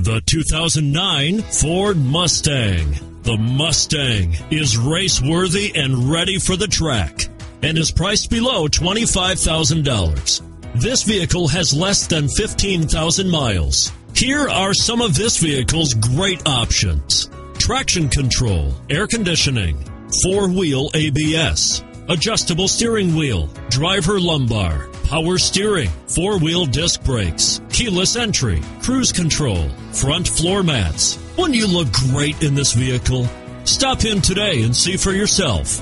The 2009 Ford Mustang. The Mustang is race-worthy and ready for the track and is priced below $25,000. This vehicle has less than 15,000 miles. Here are some of this vehicle's great options: traction control, air conditioning, four-wheel ABS, adjustable steering wheel, driver lumbar, power steering, four-wheel disc brakes, keyless entry, cruise control, front floor mats. Wouldn't you look great in this vehicle? Stop in today and see for yourself.